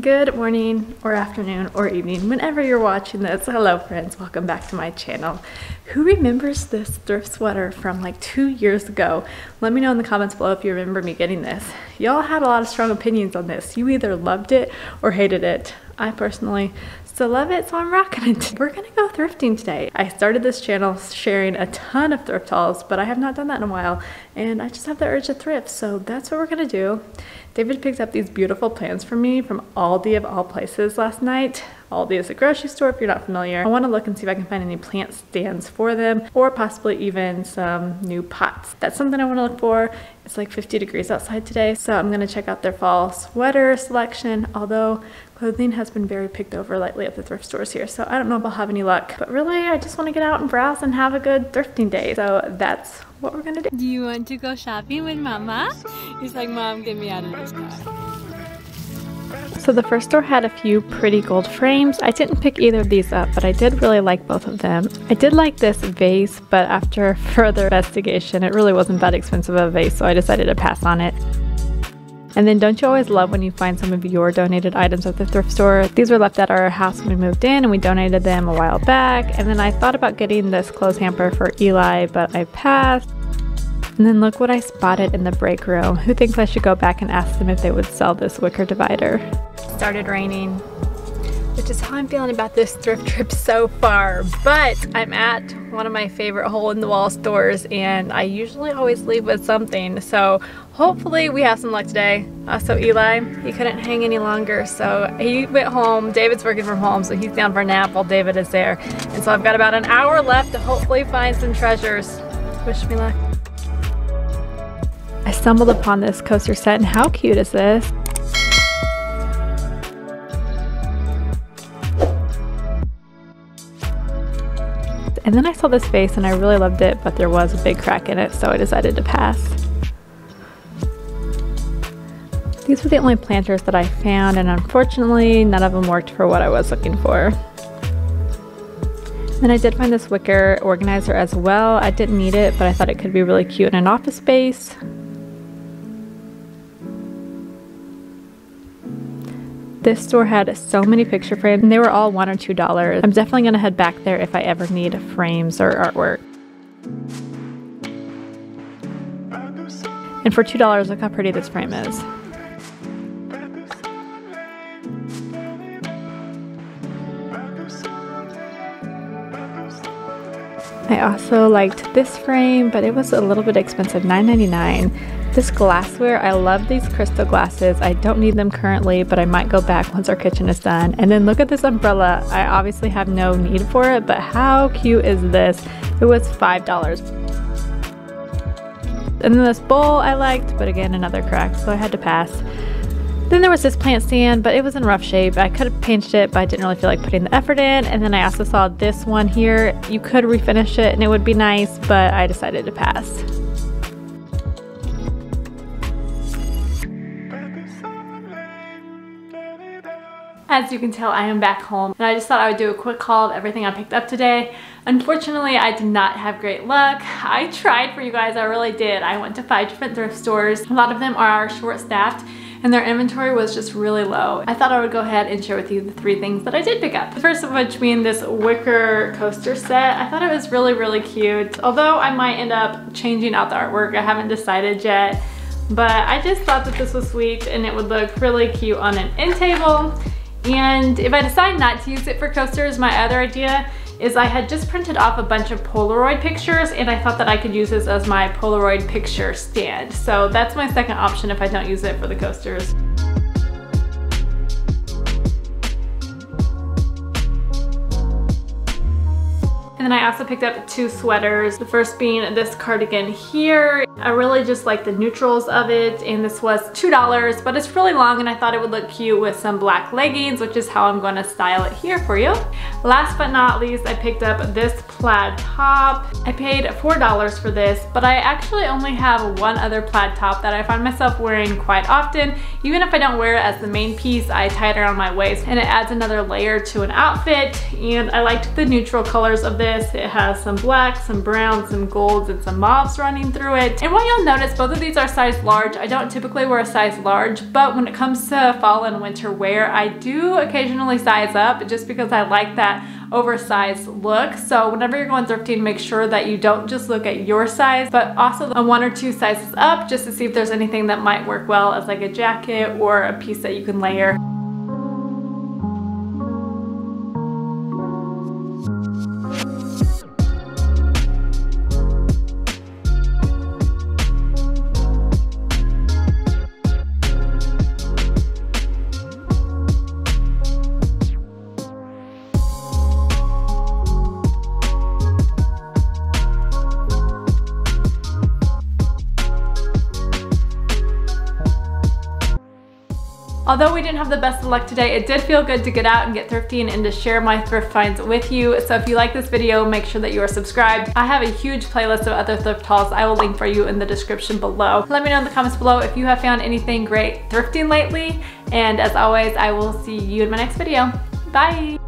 Good morning or afternoon or evening, whenever you're watching this. Hello friends, welcome back to my channel. Who remembers this thrift sweater from like 2 years ago? Let me know in the comments below if you remember me getting this. Y'all had a lot of strong opinions on this. You either loved it or hated it. I personally still love it, so I'm rocking it. We're gonna go thrifting today. I started this channel sharing a ton of thrift hauls, but I have not done that in a while, and I just have the urge to thrift, so that's what we're gonna do. David picked up these beautiful plants for me from Aldi of all places last night. Aldi is a grocery store if you're not familiar. I want to look and see if I can find any plant stands for them, or possibly even some new pots. That's something I want to look for. It's like 50 degrees outside today, so I'm going to check out their fall sweater selection, although clothing has been very picked over lately at the thrift stores here, so I don't know if I'll have any luck. But really, I just want to get out and browse and have a good thrifting day, so that's what we're going to do. Do you want to go shopping with Mama? He's like, Mom, get me out of this car. So the first store had a few pretty gold frames. I didn't pick either of these up, but I did really like both of them. I did like this vase, but after further investigation, it really wasn't that expensive of a vase, so I decided to pass on it. And then don't you always love when you find some of your donated items at the thrift store? These were left at our house when we moved in, and we donated them a while back. And then I thought about getting this clothes hamper for Eli, but I passed. And then look what I spotted in the break room. Who thinks I should go back and ask them if they would sell this wicker divider? It started raining, which is how I'm feeling about this thrift trip so far. But I'm at one of my favorite hole-in-the-wall stores, and I usually always leave with something. So hopefully we have some luck today. Also Eli, he couldn't hang any longer, so he went home. David's working from home, so he's down for a nap while David is there. And so I've got about an hour left to hopefully find some treasures. Wish me luck. I stumbled upon this coaster set, and how cute is this? And then I saw this vase and I really loved it, but there was a big crack in it, so I decided to pass. These were the only planters that I found, and unfortunately none of them worked for what I was looking for. Then I did find this wicker organizer as well. I didn't need it, but I thought it could be really cute in an office space. This store had so many picture frames, and they were all $1 or $2. I'm definitely gonna head back there if I ever need frames or artwork. And for $2, look how pretty this frame is. I also liked this frame, but it was a little bit expensive, $9.99. This glassware, I love these crystal glasses. I don't need them currently, but I might go back once our kitchen is done. And then look at this umbrella. I obviously have no need for it, but how cute is this? It was $5. And then this bowl I liked, but again, another crack, so I had to pass. Then there was this plant stand, but it was in rough shape. I could have painted it, but I didn't really feel like putting the effort in. And then I also saw this one here. You could refinish it and it would be nice, but I decided to pass. As you can tell, I am back home, and I just thought I would do a quick haul of everything I picked up today. Unfortunately, I did not have great luck. I tried for you guys, I really did. I went to 5 different thrift stores. A lot of them are short-staffed, and their inventory was just really low. I thought I would go ahead and share with you the 3 things that I did pick up. The first of which being this wicker coaster set. I thought it was really, really cute. Although I might end up changing out the artwork, I haven't decided yet. But I just thought that this was sweet and it would look really cute on an end table. And if I decide not to use it for coasters, my other idea is I had just printed off a bunch of Polaroid pictures, and I thought that I could use this as my Polaroid picture stand. So that's my second option if I don't use it for the coasters. And then I also picked up 2 sweaters, the first being this cardigan here. I really just like the neutrals of it, and this was $2, but it's really long and I thought it would look cute with some black leggings, which is how I'm going to style it here for you. Last but not least, I picked up this plaid top. I paid $4 for this, but I actually only have one other plaid top that I find myself wearing quite often. Even if I don't wear it as the main piece, I tie it around my waist and it adds another layer to an outfit, and I liked the neutral colors of this. It has some black, some brown, some golds, and some mauves running through it. And what you'll notice, both of these are size large. I don't typically wear a size large, but when it comes to fall and winter wear, I do occasionally size up just because I like that oversized look. So whenever you're going thrifting, make sure that you don't just look at your size, but also a 1 or 2 sizes up just to see if there's anything that might work well as like a jacket or a piece that you can layer. Although we didn't have the best of luck today, it did feel good to get out and get thrifting and to share my thrift finds with you. So if you like this video, make sure that you are subscribed. I have a huge playlist of other thrift hauls I will link for you in the description below. Let me know in the comments below if you have found anything great thrifting lately. And as always, I will see you in my next video. Bye!